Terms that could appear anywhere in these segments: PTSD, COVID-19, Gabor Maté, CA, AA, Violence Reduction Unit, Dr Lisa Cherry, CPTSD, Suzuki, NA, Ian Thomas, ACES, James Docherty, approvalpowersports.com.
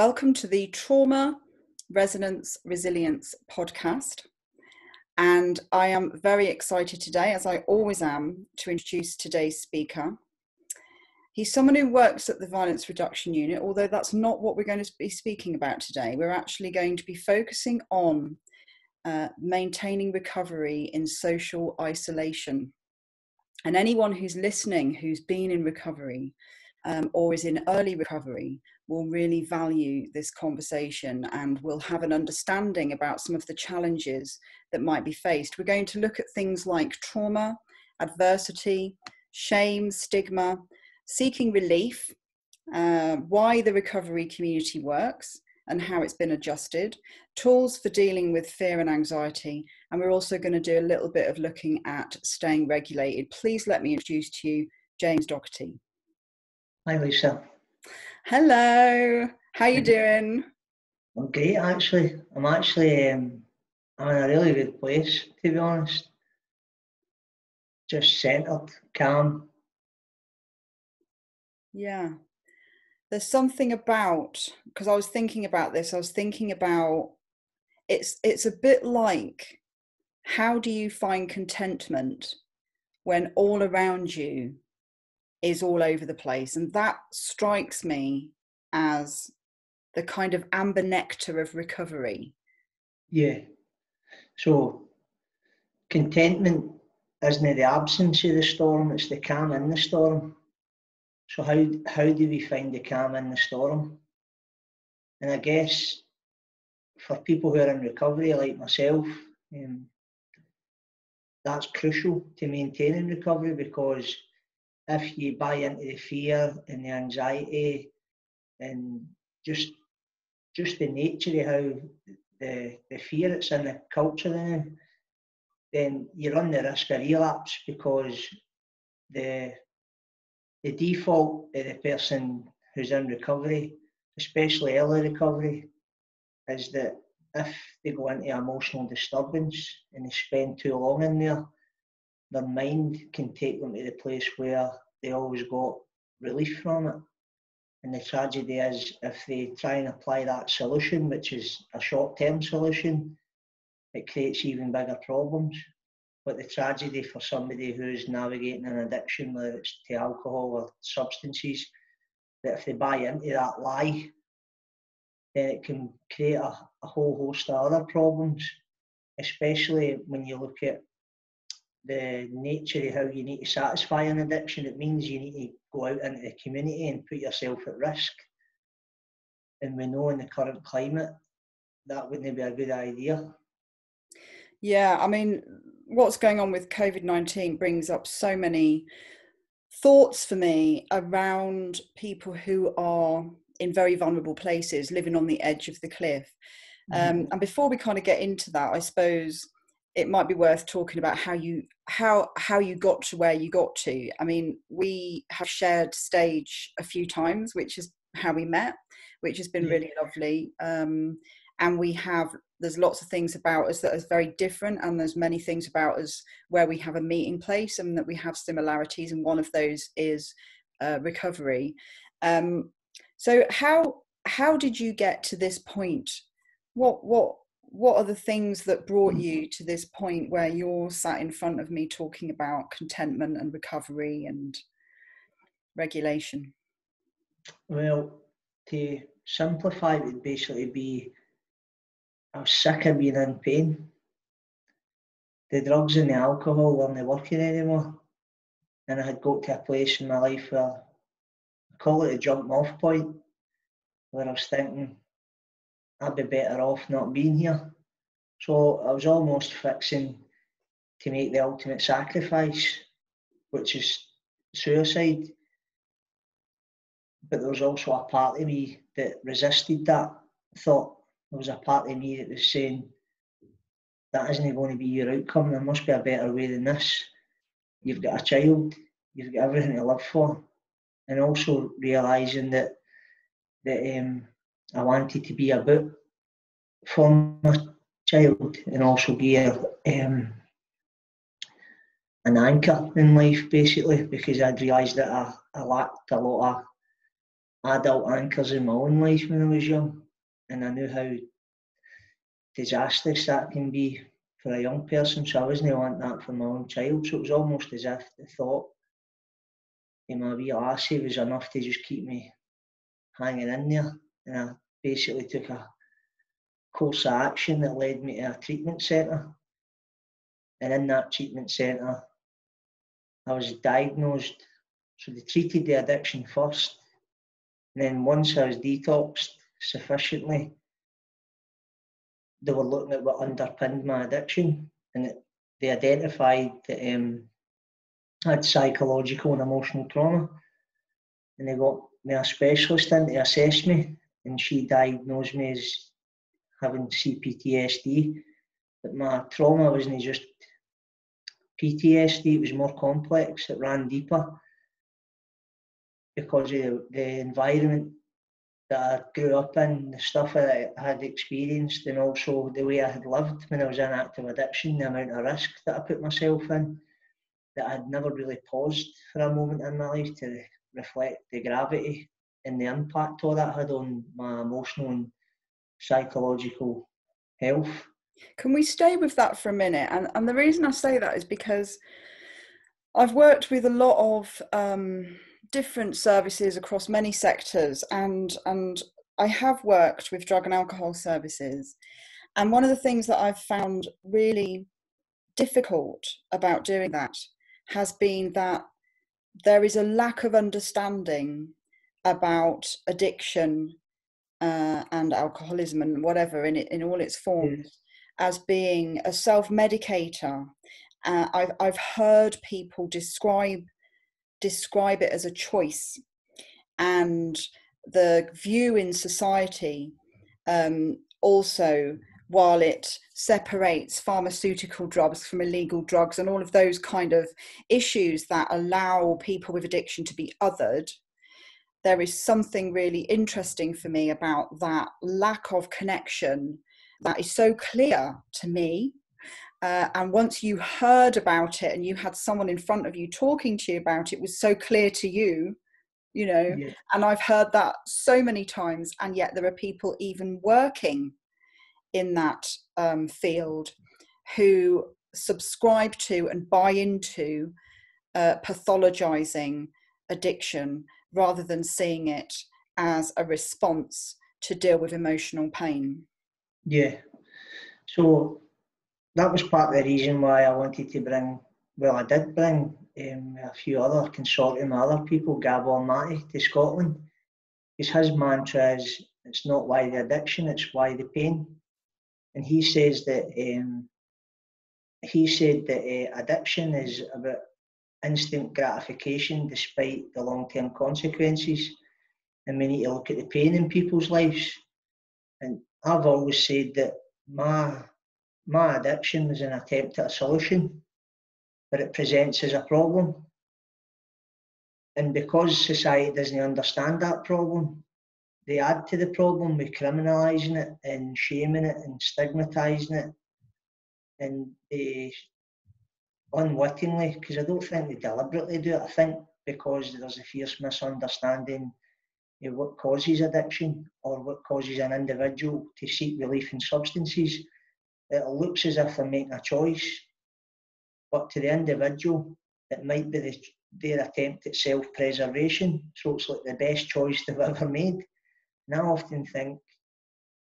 Welcome to the Trauma Resonance Resilience podcast. And I am very excited today, as I always am, to introduce today's speaker. He's someone who works at the Violence Reduction Unit, although that's not what we're going to be speaking about today. We're actually going to be focusing on maintaining recovery in social isolation. And anyone who's listening who's been in recovery or is in early recovery will really value this conversation and will have an understanding about some of the challenges that might be faced. We're going to look at things like trauma, adversity, shame, stigma, seeking relief, why the recovery community works and how it's been adjusted, tools for dealing with fear and anxiety, and we're also going to do a little bit of looking at staying regulated. Please let me introduce to you James Docherty. Hi, Lisa. Hello. How you doing? I'm great, actually. I'm in a really good place, to be honest. Just centred, calm. Yeah. There's something about, because I was thinking about this, it's a bit like, how do you find contentment when all around you is all over the place? And that strikes me as the kind of amber nectar of recovery. Yeah. So contentment isn't the absence of the storm, it's the calm in the storm. So how do we find the calm in the storm? And I guess for people who are in recovery like myself, that's crucial to maintaining recovery, because if you buy into the fear and the anxiety and just the nature of how the fear that's in the culture now, then you run the risk of relapse, because the default of the person who's in recovery, especially early recovery, is that if they go into emotional disturbance and they spend too long in there, their mind can take them to the place where they always got relief from it. And the tragedy is, if they try and apply that solution, which is a short-term solution, it creates even bigger problems. But the tragedy for somebody who's navigating an addiction, whether it's to alcohol or substances, that if they buy into that lie, then it can create a whole host of other problems, especially when you look at the nature of how you need to satisfy an addiction. It means you need to go out into the community and put yourself at risk. And we know in the current climate, that wouldn't be a good idea. Yeah, I mean, what's going on with COVID-19 brings up so many thoughts for me around people who are in very vulnerable places, living on the edge of the cliff. Mm-hmm. And before we kind of get into that, I suppose it might be worth talking about how you got to where you got to. I mean, we have shared stage a few times, which is how we met, which has been really lovely. And there's lots of things about us that are very different, and there's many things about us where we have a meeting place and that we have similarities, and one of those is recovery. So how did you get to this point? What are the things that brought you to this point where you're sat in front of me talking about contentment and recovery and regulation? Well, to simplify, it would basically be, I was sick of being in pain. The drugs and the alcohol weren't working anymore. And I had got to a place in my life where, I call it a jumping off point, where I was thinking, I'd be better off not being here. So I was almost fixing to make the ultimate sacrifice, which is suicide. But there was also a part of me that resisted that thought. There was a part of me that was saying, that isn't going to be your outcome. There must be a better way than this. You've got a child. You've got everything to live for. And also realising that I wanted to be about for my child, and also be an anchor in life, basically, because I'd realised that I lacked a lot of adult anchors in my own life when I was young, and I knew how disastrous that can be for a young person, so I wasn't wanting that for my own child. So it was almost as if the thought in my wee lassie was enough to just keep me hanging in there, and I basically took a course of action that led me to a treatment centre, and in that treatment centre I was diagnosed. So they treated the addiction first, and then once I was detoxed sufficiently, they were looking at what underpinned my addiction, and they identified that I had psychological and emotional trauma, and they got me a specialist in to assess me, and she diagnosed me as having CPTSD, but my trauma wasn't just PTSD, it was more complex, it ran deeper because of the environment that I grew up in, the stuff that I had experienced, and also the way I had lived when I was in active addiction, the amount of risk that I put myself in, that I had never really paused for a moment in my life to reflect the gravity and the impact all that had on my emotional and psychological health. Can we stay with that for a minute? And the reason I say that is because I've worked with a lot of different services across many sectors, and I have worked with drug and alcohol services, and one of the things that I've found really difficult about doing that has been that there is a lack of understanding about addiction and alcoholism and whatever in all its forms as being a self-medicator. I've heard people describe it as a choice, and the view in society also, while it separates pharmaceutical drugs from illegal drugs and all of those kind of issues that allow people with addiction to be othered, there is something really interesting for me about that lack of connection that is so clear to me. And once you heard about it and you had someone in front of you talking to you about it, it was so clear to you, you know, yeah. And I've heard that so many times, and yet there are people even working in that field who subscribe to and buy into pathologizing addiction rather than seeing it as a response to deal with emotional pain. Yeah. So that was part of the reason why I wanted to bring, well, I did bring a few other consortium of other people, Gabor Maté, to Scotland, because his mantra is, it's not why the addiction, it's why the pain. And he says that, addiction is about instant gratification despite the long-term consequences, and we need to look at the pain in people's lives. And I've always said that my addiction was an attempt at a solution, but it presents as a problem. And because society doesn't understand that problem, they add to the problem with criminalising it and shaming it and stigmatising it. And they unwittingly, because I don't think they deliberately do it, I think because there's a fierce misunderstanding of what causes addiction or what causes an individual to seek relief in substances. It looks as if they're making a choice, but to the individual, it might be their attempt at self-preservation. So it's like the best choice they've ever made. And I often think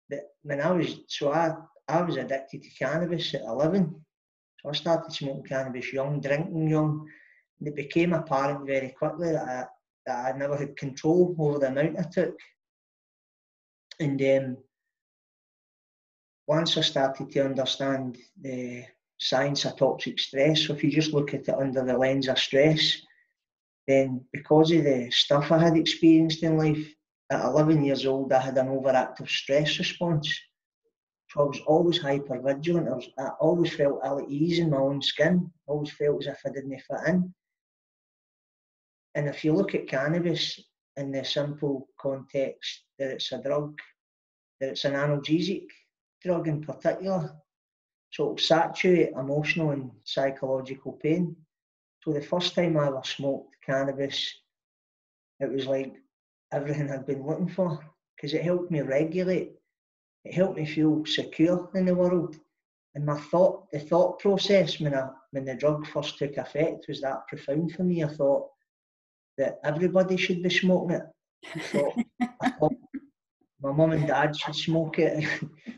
that when I was addicted to cannabis at 11. So I started smoking cannabis young, drinking young. And it became apparent very quickly that I never had control over the amount I took. And once I started to understand the science of toxic stress, so if you just look at it under the lens of stress, then because of the stuff I had experienced in life, at 11 years old I had an overactive stress response. So I was always hyper-vigilant, I always felt ill at ease in my own skin, I always felt as if I didn't fit in. And if you look at cannabis in the simple context that it's a drug, that it's an analgesic drug in particular, so it'll saturate emotional and psychological pain. So the first time I ever smoked cannabis, it was like everything I've been looking for, because it helped me regulate. It helped me feel secure in the world. And my thought, the thought process when the drug first took effect was that profound for me. I thought that everybody should be smoking it. I thought my mum and dad should smoke it.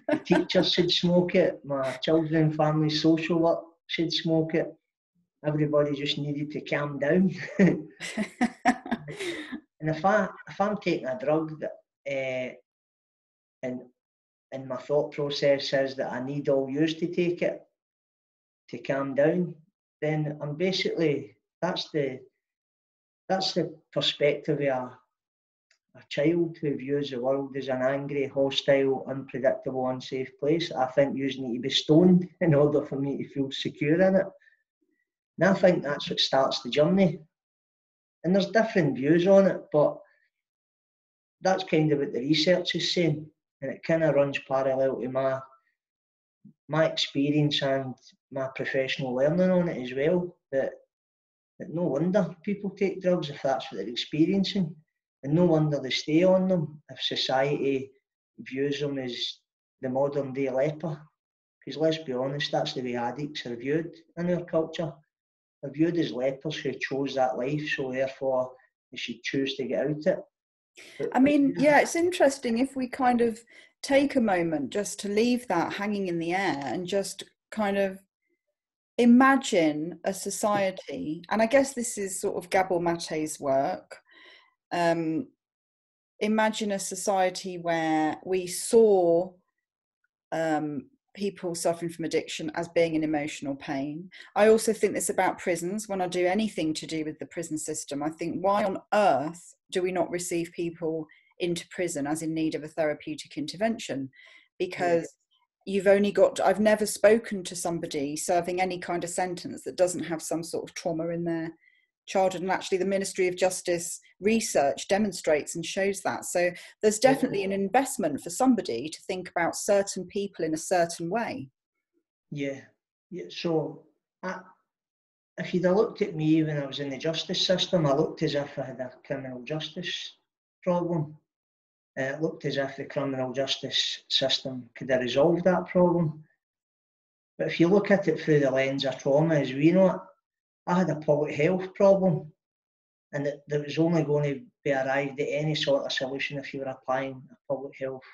The teachers should smoke it. My children, family, social work should smoke it. Everybody just needed to calm down. And if I'm taking a drug that, and my thought process is that I need all yous to take it to calm down, then I'm basically, that's the perspective of a child who views the world as an angry, hostile, unpredictable, unsafe place. I think yous need to be stoned in order for me to feel secure in it. And I think that's what starts the journey. And there's different views on it, but that's kind of what the research is saying. And it kind of runs parallel to my experience and my professional learning on it as well. That no wonder people take drugs if that's what they're experiencing. And no wonder they stay on them if society views them as the modern day leper. Because let's be honest, that's the way addicts are viewed in our culture. They're viewed as lepers who chose that life, so therefore they should choose to get out it. I mean, yeah, it's interesting if we kind of take a moment just to leave that hanging in the air and just kind of imagine a society, and I guess this is sort of Gabor Maté's work, imagine a society where we saw people suffering from addiction as being in emotional pain. I also think this about prisons. When I do anything to do with the prison system, I think, why on earth do we not receive people into prison as in need of a therapeutic intervention? Because you've only got, I've never spoken to somebody serving any kind of sentence that doesn't have some sort of trauma in their childhood. And actually the Ministry of Justice research demonstrates and shows that. So there's definitely an investment for somebody to think about certain people in a certain way. Yeah. Yeah. So if you'd have looked at me when I was in the justice system, I looked as if I had a criminal justice problem. It looked as if the criminal justice system could have resolved that problem. But if you look at it through the lens of trauma, as we know it, I had a public health problem, and there was only going to be arrived at any sort of solution if you were applying the public health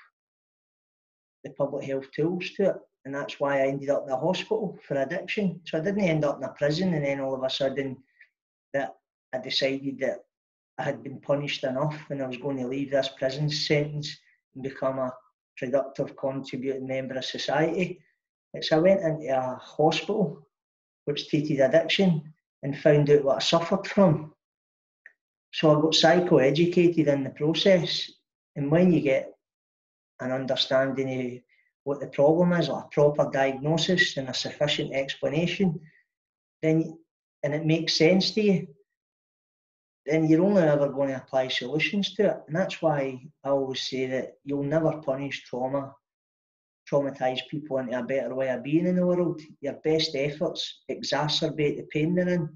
tools to it. And that's why I ended up in a hospital for addiction. So I didn't end up in a prison and then all of a sudden that I decided that I had been punished enough and I was going to leave this prison sentence and become a productive, contributing member of society. So I went into a hospital which treated addiction and found out what I suffered from. So I got psychoeducated in the process. And when you get an understanding of what the problem is, like a proper diagnosis and a sufficient explanation, then, and it makes sense to you, then you're only ever going to apply solutions to it. And that's why I always say that you'll never punish trauma, traumatise people into a better way of being in the world. Your best efforts exacerbate the pain they're in.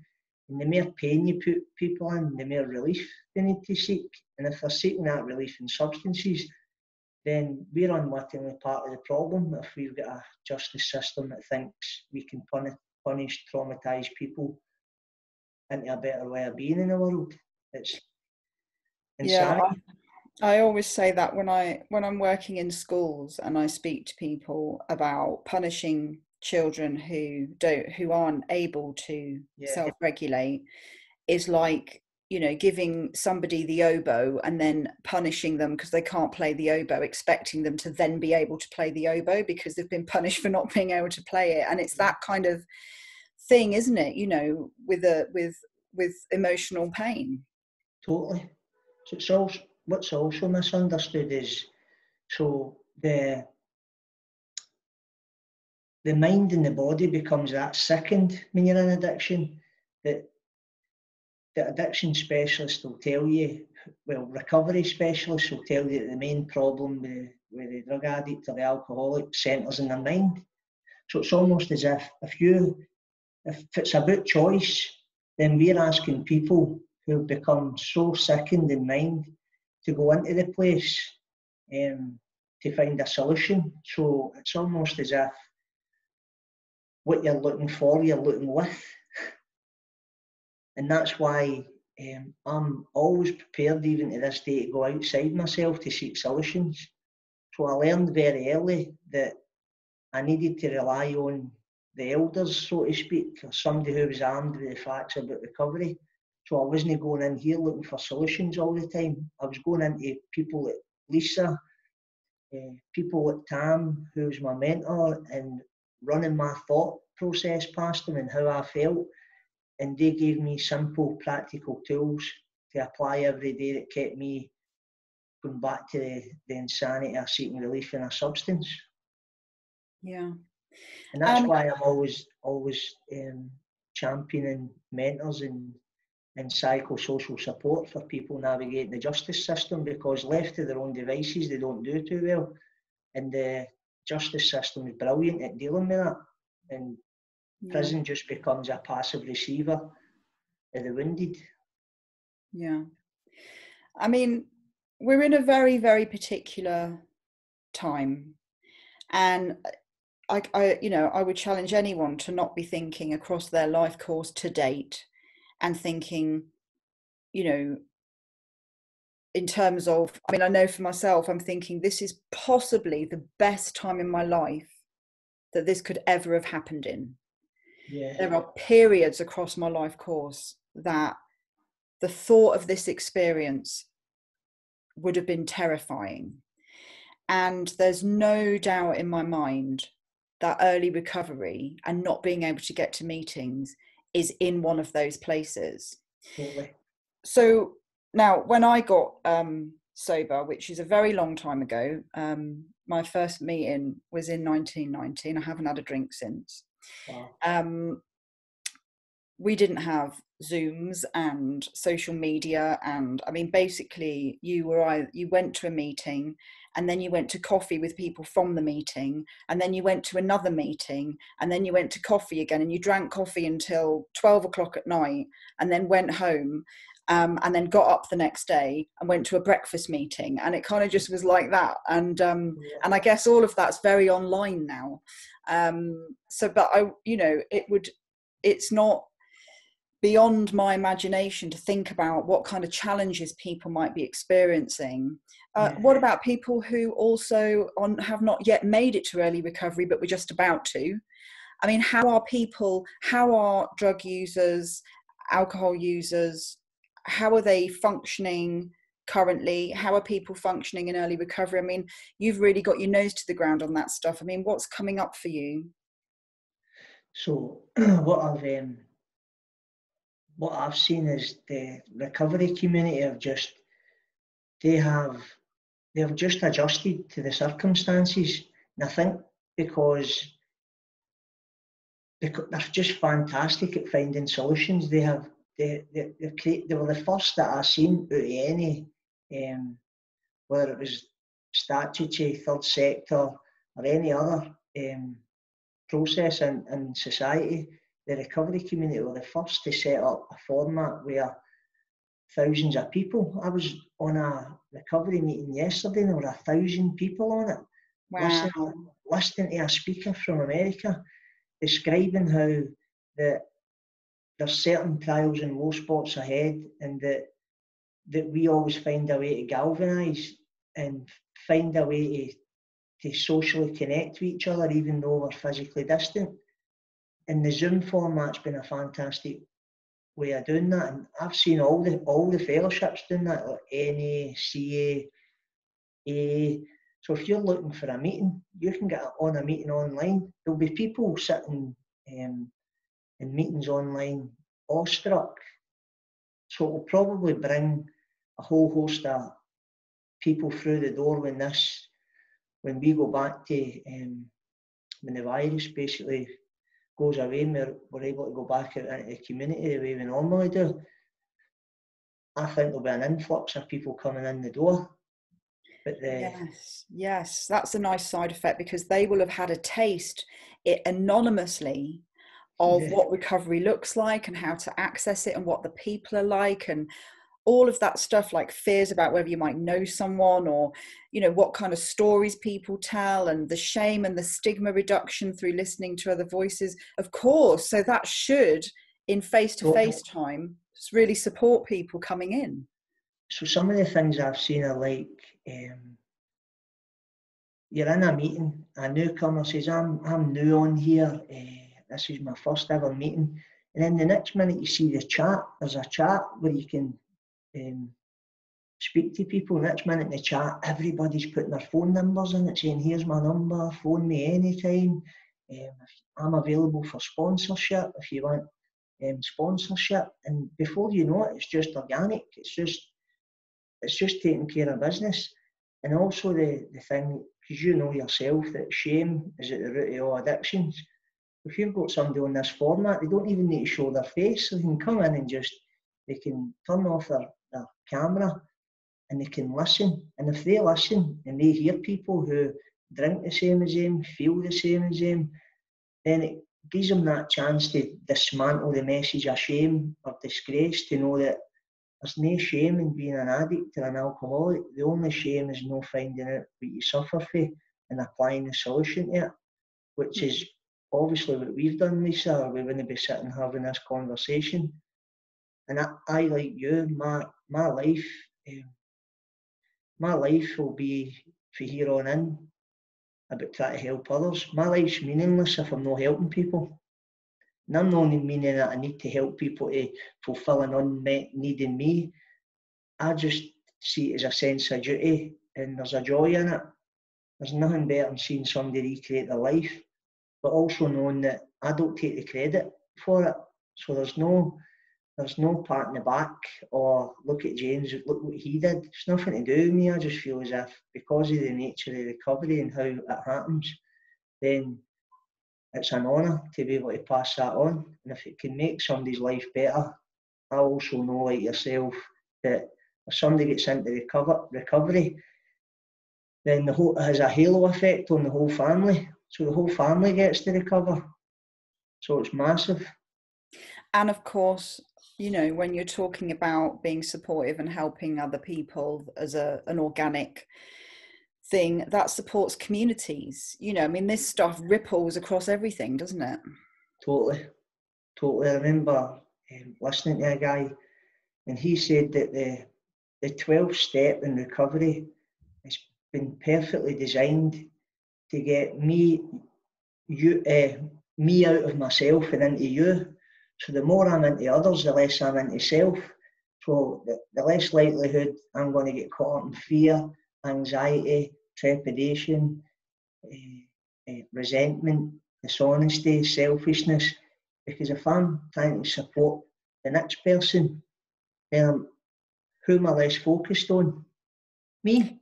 And the more pain you put people in, the more relief they need to seek. And if they're seeking that relief in substances, then we're unwittingly part of the problem if we've got a justice system that thinks we can punish traumatised people into a better way of being in the world. It's insane. Yeah, I always say that when I'm working in schools and I speak to people about punishing children who aren't able to self-regulate is like, you know, giving somebody the oboe and then punishing them because they can't play the oboe, expecting them to then be able to play the oboe because they've been punished for not being able to play it. And it's that kind of thing, isn't it? You know, with emotional pain. Totally. So it's also, what's also misunderstood is, so the mind and the body becomes that second when you're in addiction. That the addiction specialist will tell you, well, recovery specialists will tell you that the main problem with the drug addict or the alcoholic centres in their mind. So it's almost as if it's about choice, then we're asking people who've become so sickened in mind to go into the place to find a solution. So it's almost as if what you're looking for, you're looking with. And that's why I'm always prepared, even to this day, to go outside myself to seek solutions. So I learned very early that I needed to rely on the elders, so to speak, or somebody who was armed with the facts about recovery. So I wasn't going in here looking for solutions all the time. I was going into people like Lisa, people like Tam, who was my mentor, and running my thought process past them and how I felt. And they gave me simple, practical tools to apply every day that kept me going back to the insanity of seeking relief in a substance. Yeah. And that's why I'm always championing mentors and psychosocial support for people navigating the justice system, because left to their own devices, they don't do too well. And the justice system is brilliant at dealing with that. And prison just becomes a passive receiver of the wounded. Yeah. I mean, we're in a very, very particular time. And I would challenge anyone to not be thinking across their life course to date and thinking, you know, in terms of, I mean, I know for myself, I'm thinking this is possibly the best time in my life that this could ever have happened in. Yeah. There are periods across my life course that the thought of this experience would have been terrifying. And there's no doubt in my mind that early recovery and not being able to get to meetings is in one of those places. Totally. So now when I got sober, which is a very long time ago, my first meeting was in 1990, and I haven't had a drink since. Wow. We didn't have Zooms and social media, and I mean basically you went to a meeting and then you went to coffee with people from the meeting, and then you went to another meeting, and then you went to coffee again, and you drank coffee until 12 o'clock at night, and then went home and then got up the next day and went to a breakfast meeting, and it kind of just was like that. And and I guess all of that's very online now. It's not beyond my imagination to think about what kind of challenges people might be experiencing. What about people who also have not yet made it to early recovery, but were just about to? I mean, how are drug users, alcohol users, how are they functioning currently? How are people functioning in early recovery? I mean, you've really got your nose to the ground on that stuff. I mean, what's coming up for you? So what I've seen is the recovery community have just adjusted to the circumstances. And I think because they're just fantastic at finding solutions. They were the first that I seen out of any, whether it was statutory, third sector, or any other process in society. The recovery community were the first to set up a format where thousands of people. I was on a recovery meeting yesterday, and there were 1,000 people on it. Wow. Listening to a speaker from America describing how there's certain trials and low spots ahead, and that we always find a way to galvanise and find a way to socially connect to each other, even though we're physically distant. And the Zoom format's been a fantastic way of doing that. And I've seen all the fellowships doing that, like NA, CA, AA. So if you're looking for a meeting, you can get on a meeting online. There'll be people sitting in meetings online, awestruck. So it will probably bring a whole host of people through the door when we go back to when the virus basically goes away and we're able to go back out into the community the way we normally do. I think there'll be an influx of people coming in the door. But yes, that's a nice side effect, because they will have had a taste anonymously of what recovery looks like and how to access it and what the people are like and all of that stuff, like fears about whether you might know someone, or, you know, what kind of stories people tell, and the shame and the stigma reduction through listening to other voices, of course. So that should, in face-to-face time, really support people coming in. So some of the things I've seen are like, you're in a meeting, a newcomer says, I'm new on here, this is my first ever meeting. And then the next minute you see the chat, there's a chat where you can speak to people. Next minute in the chat, everybody's putting their phone numbers in it, saying, here's my number, phone me anytime. I'm available for sponsorship if you want sponsorship. And before you know it, it's just organic. It's just taking care of business. And also the thing, because you know yourself that shame is at the root of all addictions. If you've got somebody on this format, they don't even need to show their face. They can come in and just, they can turn off their camera and they can listen. And if they listen and they hear people who drink the same as them, feel the same as them, then it gives them that chance to dismantle the message of shame or disgrace, to know that there's no shame in being an addict or an alcoholic. The only shame is not finding out what you suffer from and applying the solution to it, which is obviously what we've done, Lisa, or we wouldn't be sitting having this conversation. And I like you, my life will be, from here on in, about trying to help others. My life's meaningless if I'm not helping people. And I'm not meaning that I need to help people to fulfil an unmet need in me. I just see it as a sense of duty, and there's a joy in it. There's nothing better than seeing somebody recreate their life, but also knowing that I don't take the credit for it. So there's no pat in the back, or look at James, look what he did. It's nothing to do with me. I just feel as if, because of the nature of recovery and how it happens, then it's an honour to be able to pass that on. And if it can make somebody's life better, I also know, like yourself, that if somebody gets into recovery, then the whole, it has a halo effect on the whole family. So the whole family gets to recover. So it's massive. And of course, you know, when you're talking about being supportive and helping other people as an organic thing, that supports communities. You know, I mean, this stuff ripples across everything, doesn't it? Totally. I remember listening to a guy, and he said that the 12th step in recovery has been perfectly designed to get me out of myself and into you. So the more I'm into others, the less I'm into self. So the less likelihood I'm going to get caught up in fear, anxiety, trepidation, resentment, dishonesty, selfishness. Because if I'm trying to support the next person, then who am I less focused on? Me.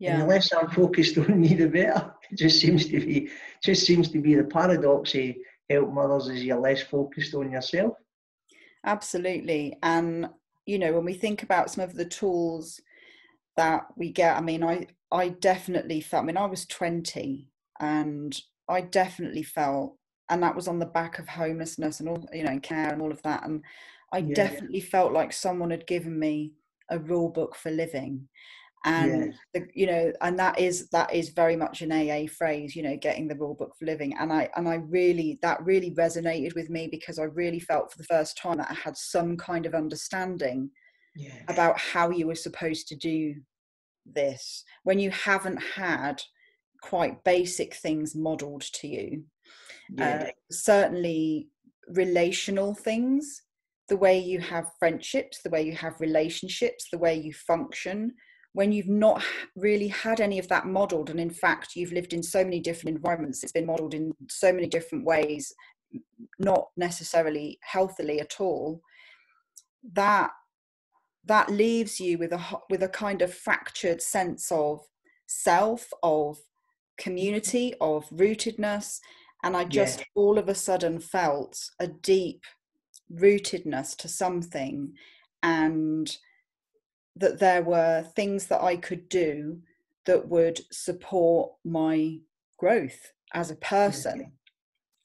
Yeah. And the less I'm focused on me, the better. It just seems to be the paradox of helping others, is you're less focused on yourself. Absolutely. And, you know, when we think about some of the tools that we get, I mean, I definitely felt, I mean, I was 20 and I definitely felt, and that was on the back of homelessness and all, you know, and care and all of that. And I definitely felt like someone had given me a rule book for living. And, you know, and that is very much an AA phrase, you know, getting the rule book for living. And that really resonated with me, because I really felt for the first time that I had some kind of understanding about how you were supposed to do this when you haven't had quite basic things modelled to you. Certainly relational things, the way you have friendships, the way you have relationships, the way you function, when you've not really had any of that modelled. And in fact, you've lived in so many different environments, it's been modelled in so many different ways, not necessarily healthily at all, that leaves you with a kind of fractured sense of self, of community, of rootedness. And I just all of a sudden felt a deep rootedness to something, and that there were things that I could do that would support my growth as a person.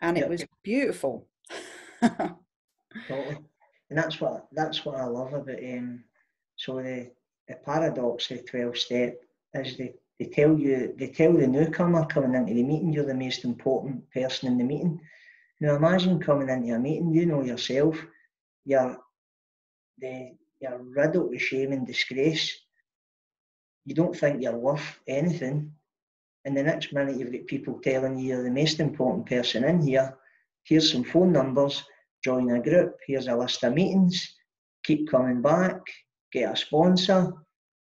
And it was beautiful. Totally. And that's what I love about So the paradox of the 12-step is they tell the newcomer coming into the meeting, you're the most important person in the meeting. Now imagine coming into a meeting, you know yourself, you're riddled with shame and disgrace. You don't think you're worth anything. And the next minute you've got people telling you you're the most important person in here. Here's some phone numbers, join a group, here's a list of meetings, keep coming back, get a sponsor,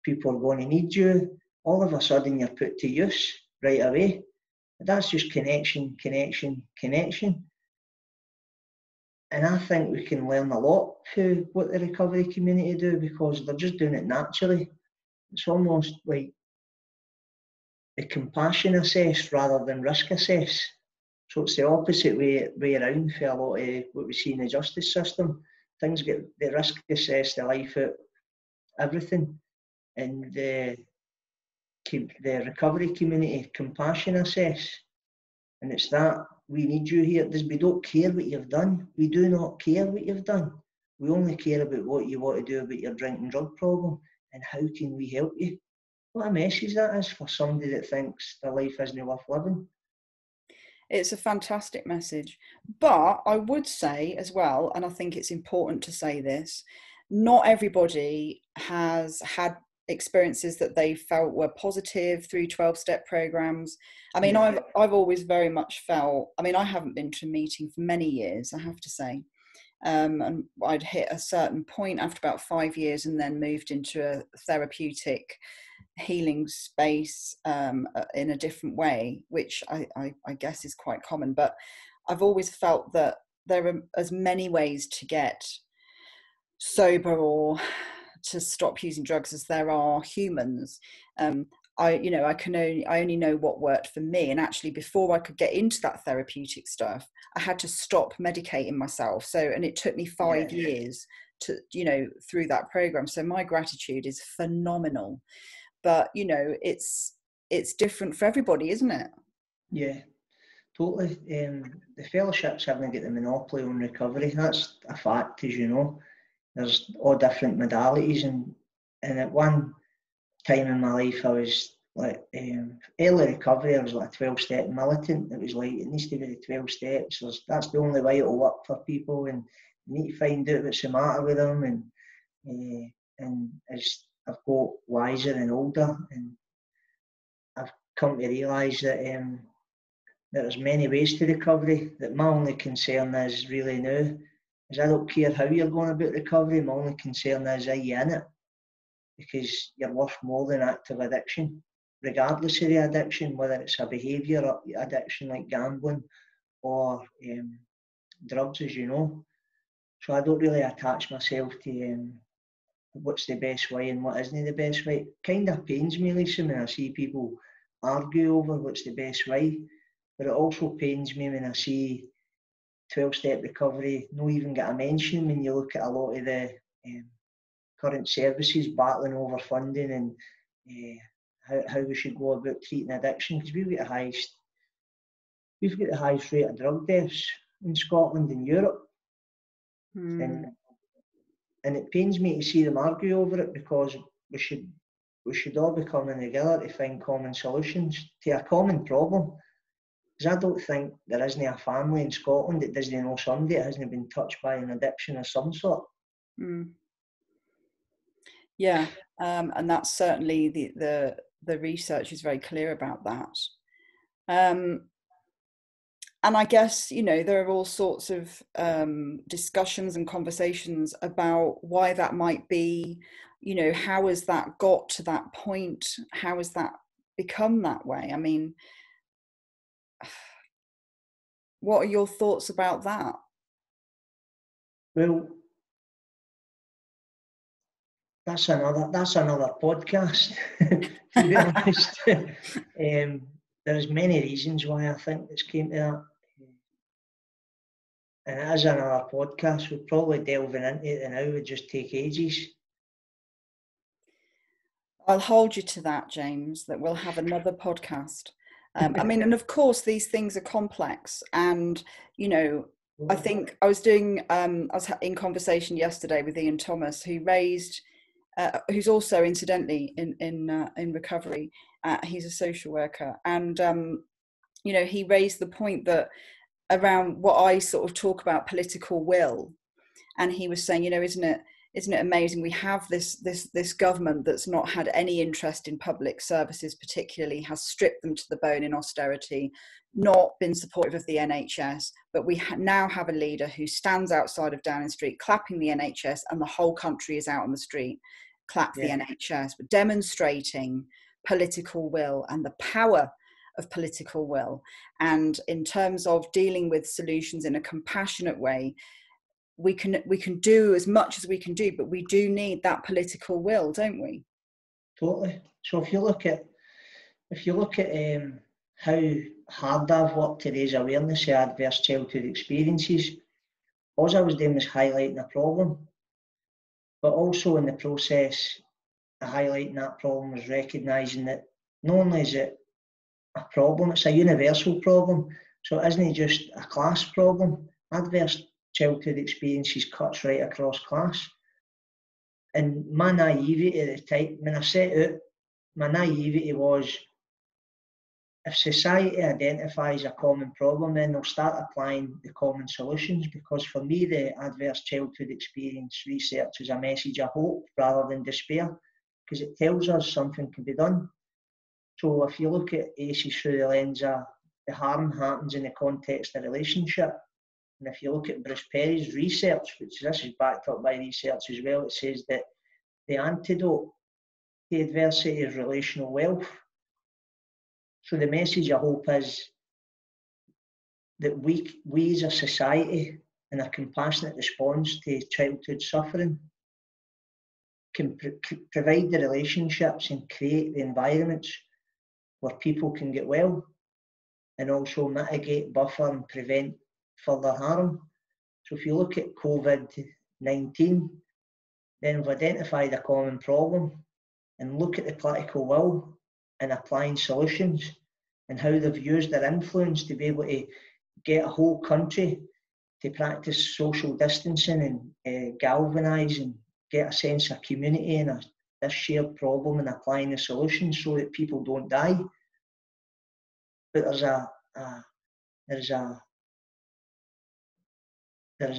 people are going to need you. All of a sudden you're put to use right away. That's just connection, connection, connection. And I think we can learn a lot through what the recovery community do, because they're just doing it naturally. It's almost like the compassion assess rather than risk assess. So it's the opposite way around for a lot of what we see in the justice system. Things get, they risk assess the life out, everything. And the recovery community compassion assess. And it's that, we need you here. We don't care what you've done. We do not care what you've done. We only care about what you want to do about your drink and drug problem and how can we help you. What a message that is for somebody that thinks their life isn't worth living. It's a fantastic message. But I would say as well, and I think it's important to say this, not everybody has had experiences that they felt were positive through 12-step programs. I mean, yeah. I've always very much felt, I mean, I haven't been to a meeting for many years, I have to say, and I'd hit a certain point after about 5 years and then moved into a therapeutic healing space in a different way, which I guess is quite common. But I've always felt that there are as many ways to get sober or to stop using drugs as there are humans. I only know what worked for me. And actually before I could get into that therapeutic stuff, I had to stop medicating myself. So, and it took me five years to, through that program. So my gratitude is phenomenal, but it's different for everybody, isn't it? Yeah, totally. The fellowships haven't got the monopoly on recovery. That's a fact, as you know. There's all different modalities, and at one time in my life I was like, early recovery, I was like a 12-step militant. It was like, it needs to be the 12 steps, that's the only way it'll work for people, and you need to find out what's the matter with them, and as I've got wiser and older, and I've come to realise that there's many ways to recovery, that my only concern is really now, I don't care how you're going about recovery. My only concern is, are you in it? Because you're worth more than active addiction, regardless of the addiction, whether it's a behaviour addiction like gambling or drugs, as you know. So I don't really attach myself to what's the best way and what isn't the best way. It kind of pains me, Lisa, when I see people argue over what's the best way, but it also pains me when I see 12-step recovery not even get a mention when you look at a lot of the current services battling over funding and how we should go about treating addiction, because we've got the highest rate of drug deaths in Scotland and Europe. Mm. And it pains me to see them argue over it, because we should all be coming together to find common solutions to a common problem. I don't think there isn't a family in Scotland that doesn't know somebody that hasn't been touched by an addiction of some sort. Mm. Yeah, and that's certainly the research is very clear about that. And I guess, there are all sorts of discussions and conversations about why that might be, how has that got to that point? How has that become that way? I mean, what are your thoughts about that? Well, that's another podcast. To be honest, there's many reasons why I think this came to that, and it is another podcast. We're probably delving into it now would just take ages. I'll hold you to that, James. That we'll have another podcast. I mean, and of course, these things are complex. And, I think I was in conversation yesterday with Ian Thomas, who raised who's also incidentally in recovery. He's a social worker, and you know, he raised the point that around what I sort of talk about political will, and he was saying, you know, isn't it amazing we have this government that's not had any interest in public services, particularly has stripped them to the bone in austerity, not been supportive of the NHS, but we now have a leader who stands outside of Downing Street clapping the NHS, and the whole country is out on the street clap the NHS, but demonstrating political will and the power of political will. And in terms of dealing with solutions in a compassionate way, we can do as much as we can do, but we do need that political will, don't we? Totally. So if you look at how hard I've worked to raise awareness of adverse childhood experiences, all I was doing was highlighting a problem, but also in the process of highlighting that problem was recognising that not only is it a problem, it's a universal problem. So it isn't just a class problem. Adverse childhood experiences cuts right across class. And my naivety at the time, when I set out, my naivety was, if society identifies a common problem, then they'll start applying the common solutions, because for me the adverse childhood experience research is a message of hope rather than despair, because it tells us something can be done. So if you look at ACES through the lens of the harm happens in the context of relationship, and if you look at Bruce Perry's research, which this is backed up by research as well, it says that the antidote to adversity is relational wealth. So the message I hope is that we as a society, in a compassionate response to childhood suffering, can provide the relationships and create the environments where people can get well, and also mitigate, buffer and prevent further harm. So if you look at COVID-19, then we've identified a common problem and look at the political will and applying solutions and how they've used their influence to be able to get a whole country to practice social distancing and galvanise and get a sense of community and this shared problem and applying the solutions so that people don't die. But there's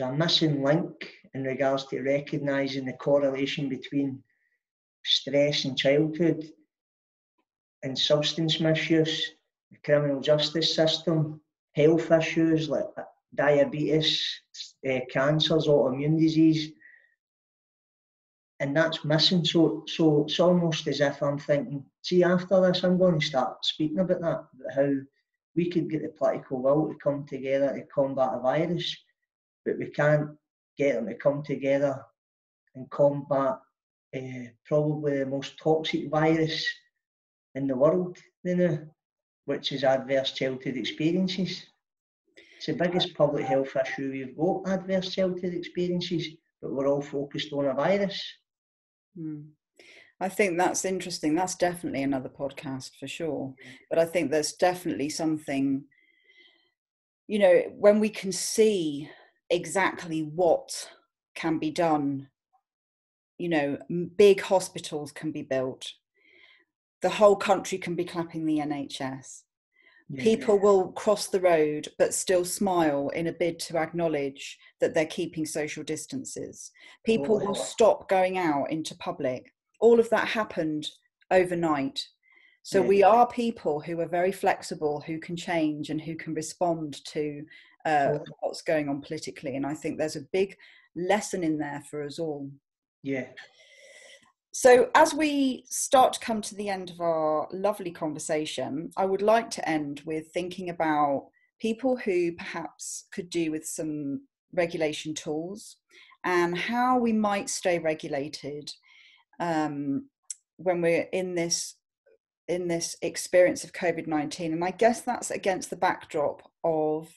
a missing link in regards to recognising the correlation between stress in childhood and substance misuse, the criminal justice system, health issues like diabetes, cancers, autoimmune disease, and that's missing. So it's almost as if I'm thinking, see, after this I'm going to start speaking about that, about how we could get the political will to come together to combat a virus, but we can't get them to come together and combat probably the most toxic virus in the world, you know, which is adverse childhood experiences. It's the biggest public health issue we've got, adverse childhood experiences, but we're all focused on a virus. I think that's interesting. That's definitely another podcast for sure. But I think there's definitely something, you know, when we can see exactly what can be done, you know, big hospitals can be built, the whole country can be clapping the NHS, people will cross the road but still smile in a bid to acknowledge that they're keeping social distances, people will stop going out into public. All of that happened overnight. So we are people who are very flexible, who can change and who can respond to what's going on politically, and I think there's a big lesson in there for us all. Yeah. So as we start to come to the end of our lovely conversation, I would like to end with thinking about people who perhaps could do with some regulation tools and how we might stay regulated when we're in this experience of COVID-19. And I guess that's against the backdrop of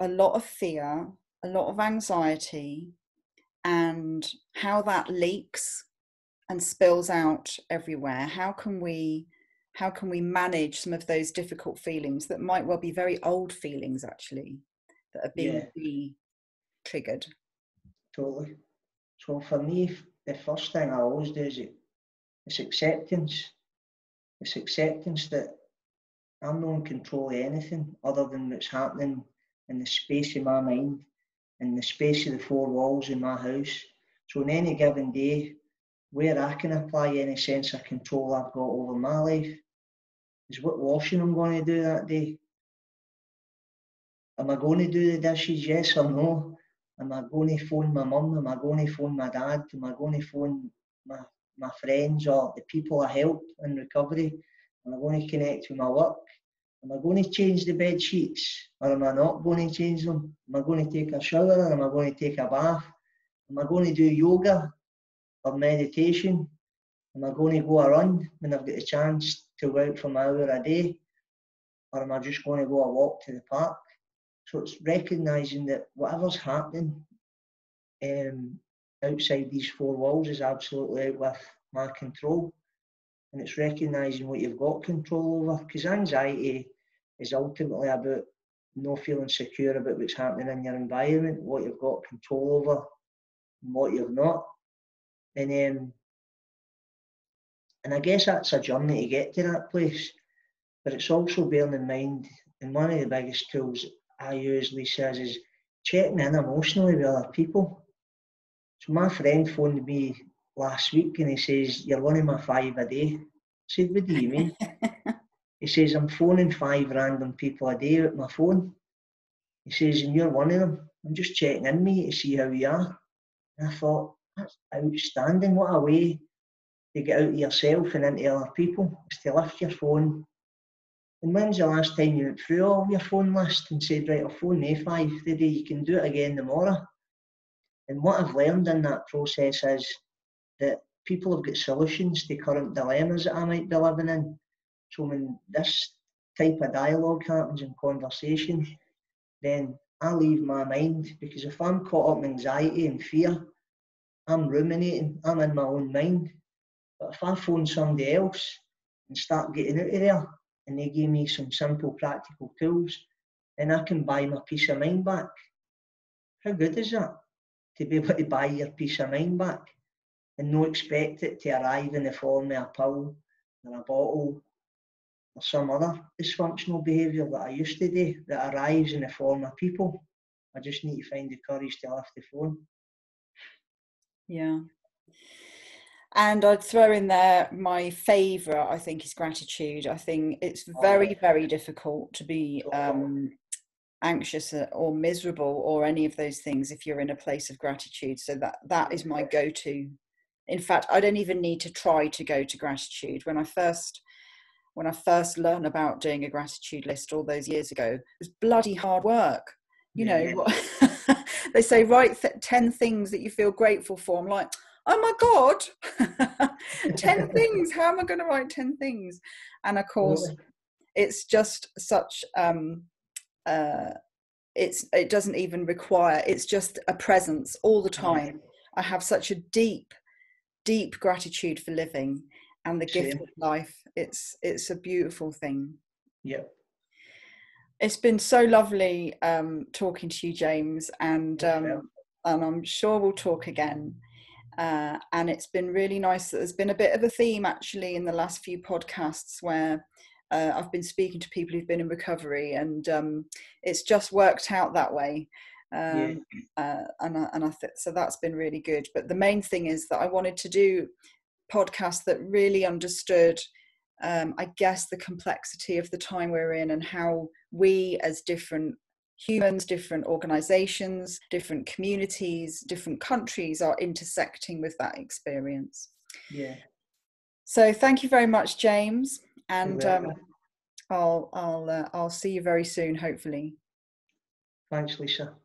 a lot of fear, a lot of anxiety, and how that leaks and spills out everywhere. How can we manage some of those difficult feelings that might well be very old feelings actually that are being triggered? Totally. So for me, the first thing I always do is it's acceptance. It's acceptance that I'm not in control of anything other than what's happening in the space of my mind, in the space of the four walls in my house. So on any given day, where I can apply any sense of control I've got over my life is what washing I'm going to do that day. Am I going to do the dishes, yes or no? Am I going to phone my mum? Am I going to phone my dad? Am I going to phone my friends or the people I help in recovery? Am I going to connect with my work? Am I going to change the bed sheets or am I not going to change them? Am I going to take a shower or am I going to take a bath? Am I going to do yoga or meditation? Am I going to go a run when I've got the chance to work for an hour a day? Or am I just going to go a walk to the park? So it's recognising that whatever's happening outside these four walls is absolutely out with my control. And it's recognising what you've got control over. Because anxiety is ultimately about not feeling secure about what's happening in your environment, what you've got control over and what you've not. And I guess that's a journey to get to that place. But it's also bearing in mind, and one of the biggest tools I use, Lisa, is checking in emotionally with other people. So my friend phoned me last week and he says, "You're one of my five a day." I said, "What do you mean?" He says, "I'm phoning five random people a day with my phone." He says, "And you're one of them. I'm just checking in with you to see how you are." And I thought, that's outstanding. What a way to get out of yourself and into other people, is to lift your phone. And when's the last time you went through all your phone list and said, "Right, I'll phone they five today, you can do it again tomorrow"? And what I've learned in that process is that people have got solutions to current dilemmas that I might be living in. So when this type of dialogue happens in conversation, then I leave my mind, because if I'm caught up in anxiety and fear, I'm ruminating, I'm in my own mind. But if I phone somebody else and start getting out of there, and they gave me some simple practical tools, then I can buy my peace of mind back. How good is that? To be able to buy your peace of mind back and not expect it to arrive in the form of a pill or a bottle or some other dysfunctional behaviour that I used to do that arrives in the form of people. I just need to find the courage to lift the phone. Yeah. And I'd throw in there my favourite, I think, is gratitude. I think it's very, very difficult to be anxious or miserable or any of those things if you're in a place of gratitude. So that is my go-to. In fact, I don't even need to try to go to gratitude. When I first learned about doing a gratitude list all those years ago, it was bloody hard work. You know, they say, write 10 things that you feel grateful for. I'm like, oh my God, 10 things. How am I going to write 10 things? And of course, it's just such, it doesn't even require, it's just a presence all the time. I have such a deep, deep gratitude for living and the gift of life. It's a beautiful thing. Yeah. It's been so lovely talking to you, James, and I'm sure we'll talk again. And it's been really nice that there's been a bit of a theme actually in the last few podcasts where I've been speaking to people who've been in recovery, and it's just worked out that way. So that's been really good. But the main thing is that I wanted to do podcasts that really understood, I guess, the complexity of the time we're in and how we as different humans, different organisations, different communities, different countries are intersecting with that experience. Yeah. So thank you very much, James, and I'll see you very soon, hopefully. Thanks, Lisa.